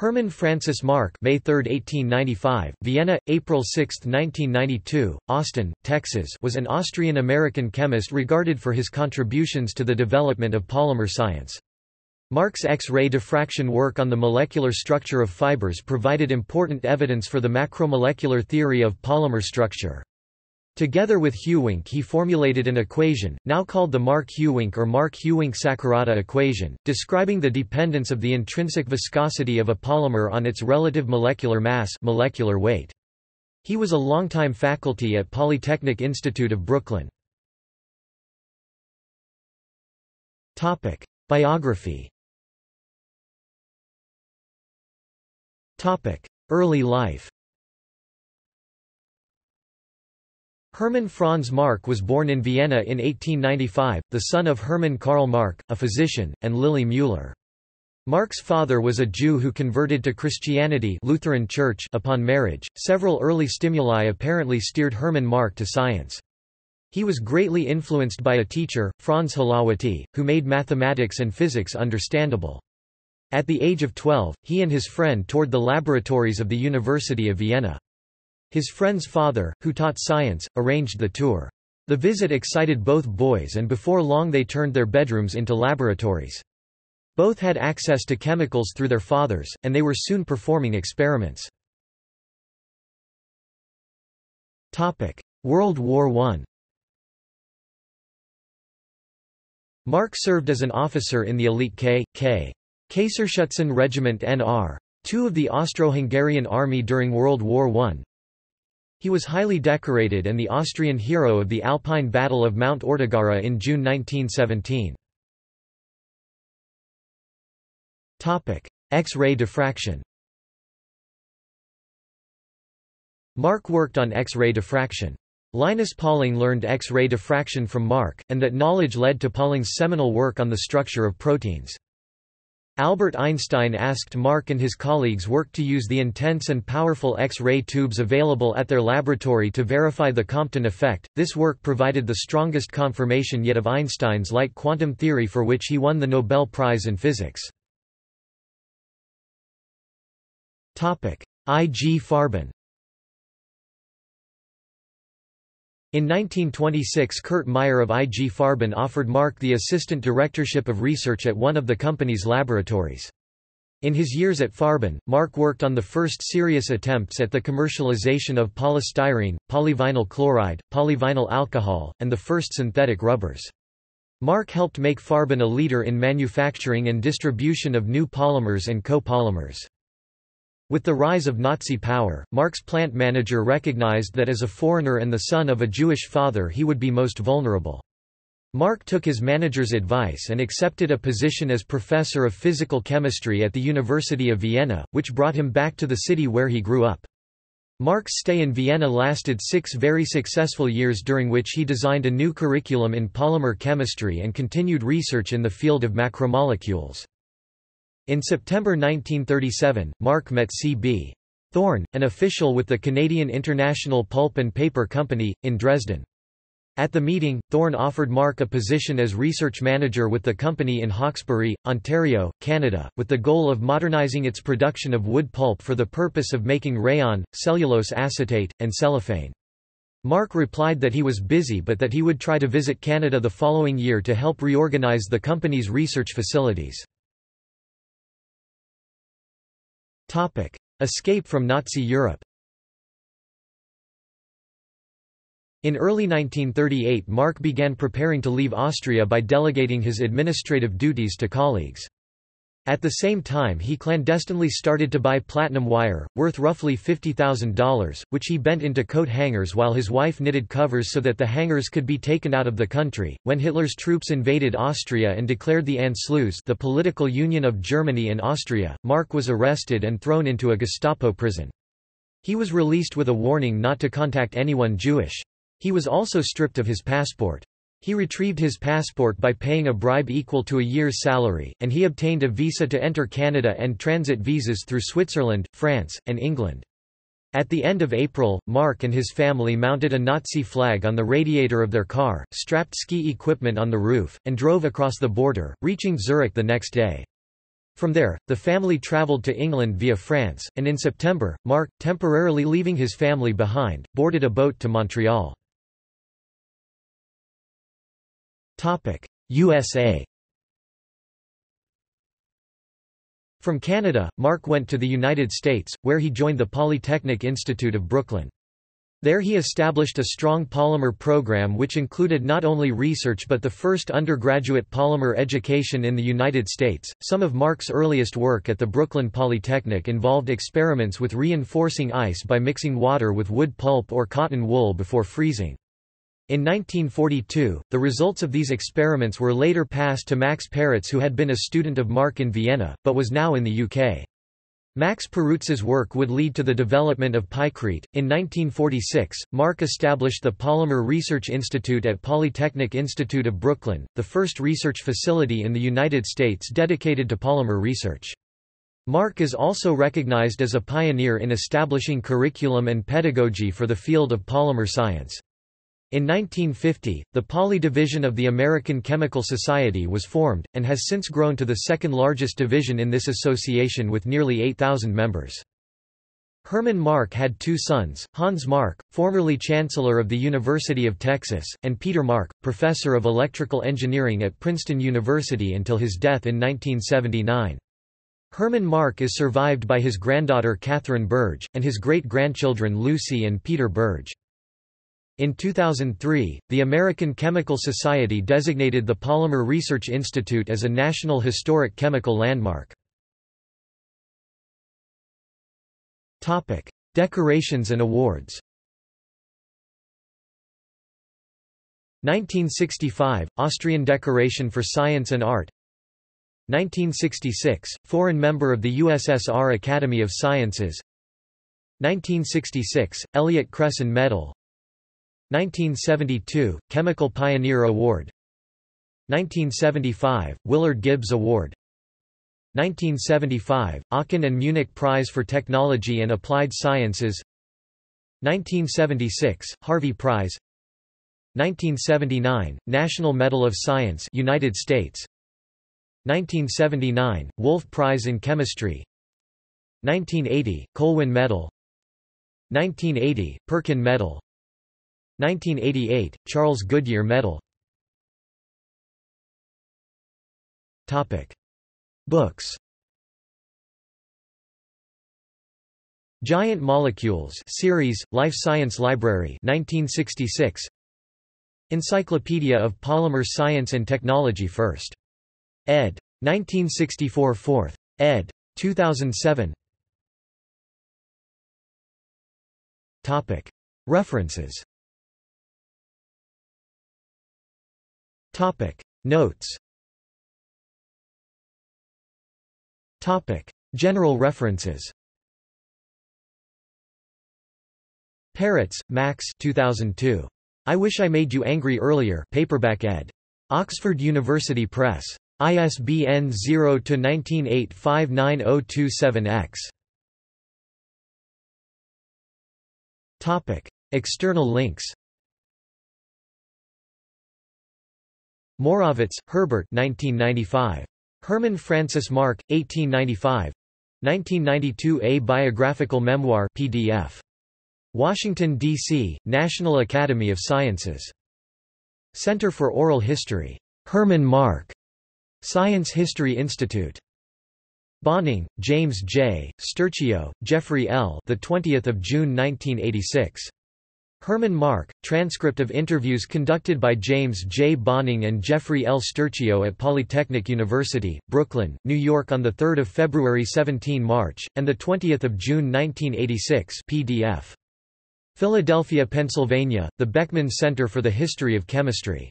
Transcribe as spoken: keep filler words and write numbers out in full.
Hermann Franz Mark, May third, eighteen ninety-five, Vienna, April sixth, nineteen ninety-two, Austin, Texas, was an Austrian-American chemist regarded for his contributions to the development of polymer science. Mark's X-ray diffraction work on the molecular structure of fibers provided important evidence for the macromolecular theory of polymer structure. Together with Houwink, he formulated an equation, now called the Mark–Houwink or Mark–Houwink–Sakurada equation, describing the dependence of the intrinsic viscosity of a polymer on its relative molecular mass, molecular weight. He was a longtime faculty at Polytechnic Institute of Brooklyn. Topic: Biography. Topic: Early life. Hermann Franz Mark was born in Vienna in eighteen ninety-five, the son of Hermann Karl Mark, a physician, and Lily Müller. Mark's father was a Jew who converted to Christianity Lutheran Church upon marriage. Several early stimuli apparently steered Hermann Mark to science. He was greatly influenced by a teacher, Franz Halawati, who made mathematics and physics understandable. At the age of twelve, he and his friend toured the laboratories of the University of Vienna. His friend's father, who taught science, arranged the tour. The visit excited both boys, and before long they turned their bedrooms into laboratories. Both had access to chemicals through their fathers, and they were soon performing experiments. Topic: World War One. Mark served as an officer in the elite K K Kaiserschützen Regiment N R two of the Austro-Hungarian Army during World War One. He was highly decorated and the Austrian hero of the Alpine Battle of Mount Ortigara in June nineteen seventeen. X-ray diffraction. Mark worked on X-ray diffraction. Linus Pauling learned X-ray diffraction from Mark, and that knowledge led to Pauling's seminal work on the structure of proteins. Albert Einstein asked Mark and his colleagues work to use the intense and powerful X-ray tubes available at their laboratory to verify the Compton effect. This work provided the strongest confirmation yet of Einstein's light quantum theory, for which he won the Nobel Prize in Physics. Topic: I G Farben. In nineteen twenty-six, Kurt Meyer of I G Farben offered Mark the assistant directorship of research at one of the company's laboratories. In his years at Farben, Mark worked on the first serious attempts at the commercialization of polystyrene, polyvinyl chloride, polyvinyl alcohol, and the first synthetic rubbers. Mark helped make Farben a leader in manufacturing and distribution of new polymers and copolymers. With the rise of Nazi power, Mark's plant manager recognized that as a foreigner and the son of a Jewish father he would be most vulnerable. Mark took his manager's advice and accepted a position as professor of physical chemistry at the University of Vienna, which brought him back to the city where he grew up. Mark's stay in Vienna lasted six very successful years, during which he designed a new curriculum in polymer chemistry and continued research in the field of macromolecules. In September nineteen thirty-seven, Mark met C B Thorne, an official with the Canadian International Pulp and Paper Company, in Dresden. At the meeting, Thorne offered Mark a position as research manager with the company in Hawkesbury, Ontario, Canada, with the goal of modernizing its production of wood pulp for the purpose of making rayon, cellulose acetate, and cellophane. Mark replied that he was busy but that he would try to visit Canada the following year to help reorganize the company's research facilities. Topic: Escape from Nazi Europe. In early nineteen thirty-eight, Mark began preparing to leave Austria by delegating his administrative duties to colleagues. At the same time, he clandestinely started to buy platinum wire, worth roughly fifty thousand dollars, which he bent into coat hangers while his wife knitted covers so that the hangers could be taken out of the country. When Hitler's troops invaded Austria and declared the Anschluss, the political union of Germany and Austria, Mark was arrested and thrown into a Gestapo prison. He was released with a warning not to contact anyone Jewish. He was also stripped of his passport. He retrieved his passport by paying a bribe equal to a year's salary, and he obtained a visa to enter Canada and transit visas through Switzerland, France, and England. At the end of April, Mark and his family mounted a Nazi flag on the radiator of their car, strapped ski equipment on the roof, and drove across the border, reaching Zurich the next day. From there, the family traveled to England via France, and in September, Mark, temporarily leaving his family behind, boarded a boat to Montreal. U S A. From Canada, Mark went to the United States, where he joined the Polytechnic Institute of Brooklyn. There he established a strong polymer program which included not only research but the first undergraduate polymer education in the United States. Some of Mark's earliest work at the Brooklyn Polytechnic involved experiments with reinforcing ice by mixing water with wood pulp or cotton wool before freezing. In nineteen forty-two, the results of these experiments were later passed to Max Perutz, who had been a student of Mark in Vienna, but was now in the U K. Max Perutz's work would lead to the development of pykrete. In nineteen forty-six, Mark established the Polymer Research Institute at Polytechnic Institute of Brooklyn, the first research facility in the United States dedicated to polymer research. Mark is also recognized as a pioneer in establishing curriculum and pedagogy for the field of polymer science. In nineteen fifty, the Poly Division of the American Chemical Society was formed, and has since grown to the second largest division in this association with nearly eight thousand members. Hermann Mark had two sons, Hans Mark, formerly Chancellor of the University of Texas, and Peter Mark, Professor of Electrical Engineering at Princeton University until his death in nineteen seventy-nine. Hermann Mark is survived by his granddaughter Catherine Burge, and his great-grandchildren Lucy and Peter Burge. In two thousand three, the American Chemical Society designated the Polymer Research Institute as a National Historic Chemical Landmark. Topic: Decorations and awards. nineteen sixty-five, Austrian Decoration for Science and Art. nineteen sixty-six, foreign member of the U S S R Academy of Sciences. nineteen sixty-six, Elliott Cresson Medal. nineteen seventy-two, Chemical Pioneer Award. nineteen seventy-five, Willard Gibbs Award. nineteen seventy-five, Aachen and Munich Prize for Technology and Applied Sciences. nineteen seventy-six, Harvey Prize. nineteen seventy-nine, National Medal of Science, United States. nineteen seventy-nine, Wolf Prize in Chemistry. nineteen eighty, Colwyn Medal. nineteen eighty, Perkin Medal. nineteen eighty-eight, Charles Goodyear Medal. Topic: Books. Giant Molecules Series, Life Science Library, nineteen sixty-six. Encyclopedia of Polymer Science and Technology, First ed. nineteen sixty-four, Fourth ed. two thousand seven. Topic: References. Topic: Notes. Topic: General references. Perutz, Max. two thousand two. I Wish I Made You Angry Earlier. Paperback ed. Oxford University Press. I S B N zero dash one nine eight five nine zero two seven X. Topic: External links. Morawitz, Herbert. nineteen ninety-five. Hermann Franz Mark, eighteen ninety-five. nineteen ninety-two. A Biographical Memoir. P D F. Washington, D C, National Academy of Sciences. Center for Oral History. Hermann Mark. Science History Institute. Bonning, James J., Sturcio, Jeffrey L. The twentieth of June nineteen eighty-six. Hermann Mark, transcript of interviews conducted by James J. Bonning and Jeffrey L. Sturcio at Polytechnic University, Brooklyn, New York on the third of February, seventeenth March, and the twentieth of June nineteen eighty-six. P D F. Philadelphia, Pennsylvania, the Beckman Center for the History of Chemistry.